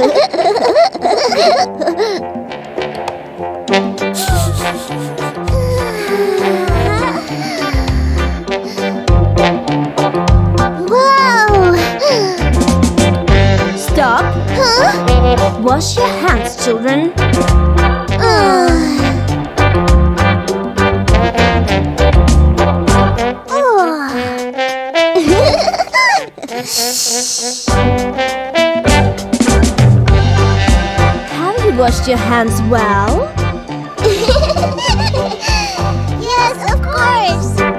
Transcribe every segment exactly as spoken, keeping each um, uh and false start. Wow! Stop! Huh? Wash your hands, children. Uh. Have you washed your hands well? Yes, of course!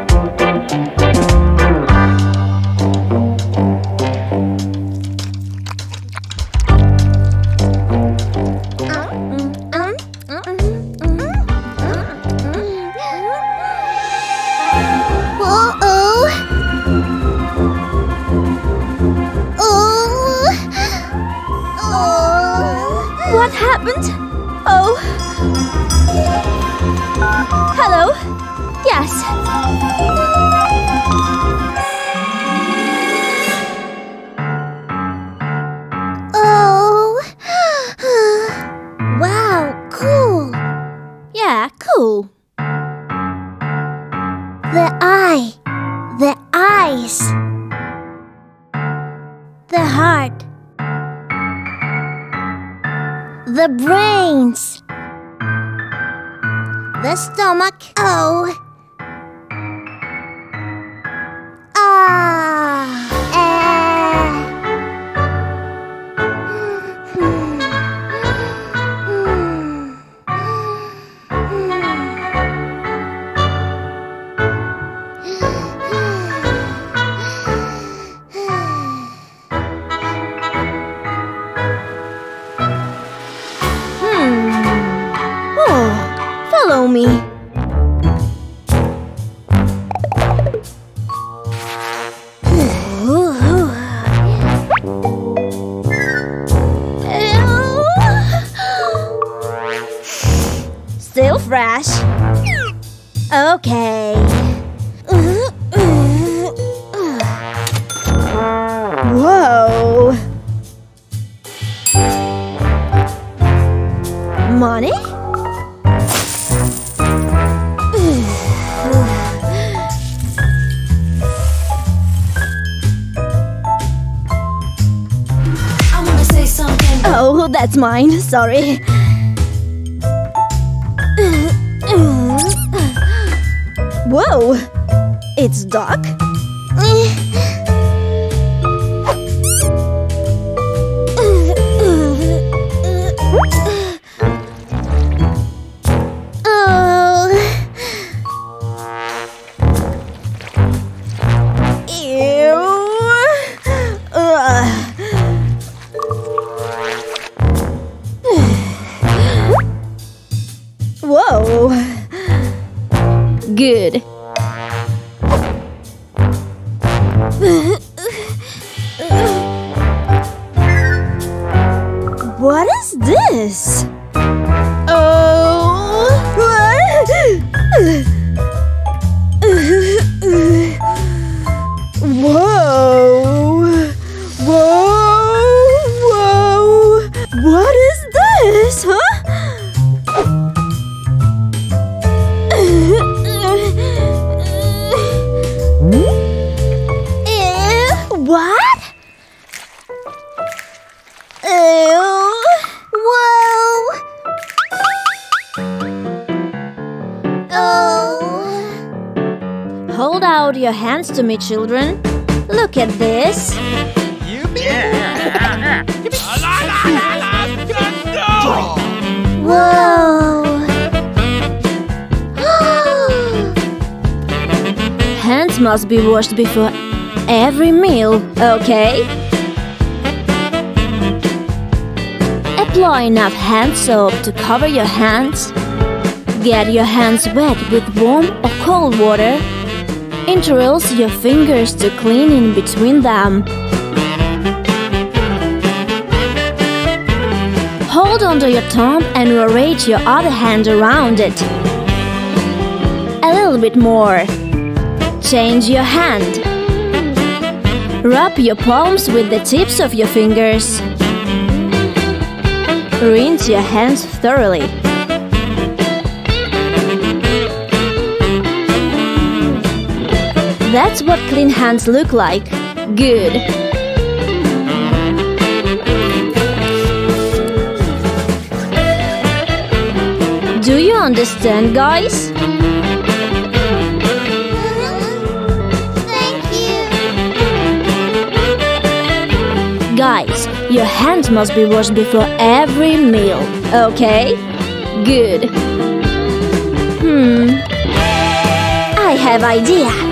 Oh! Hello? Yes! Oh! Wow, cool! Yeah, cool! The eye! The eyes! The heart! The brains, the stomach, oh, ah, me. Still fresh. Okay. Whoa. Money? Oh, that's mine. Sorry. Whoa! It's dark. Good. What is this? Oh, whoa, whoa, whoa. What is this, huh? Hold out your hands to me, children. Look at this. Whoa. Hands must be washed before every meal, okay? Apply enough hand soap to cover your hands. Get your hands wet with warm or cold water. Interlace your fingers to clean in between them. Hold onto your thumb and rotate your other hand around it. A little bit more. Change your hand. Rub your palms with the tips of your fingers. Rinse your hands thoroughly. That's what clean hands look like. Good. Do you understand, guys? Thank you. Guys, your hands must be washed before every meal, okay? Good. Hmm. I have an idea.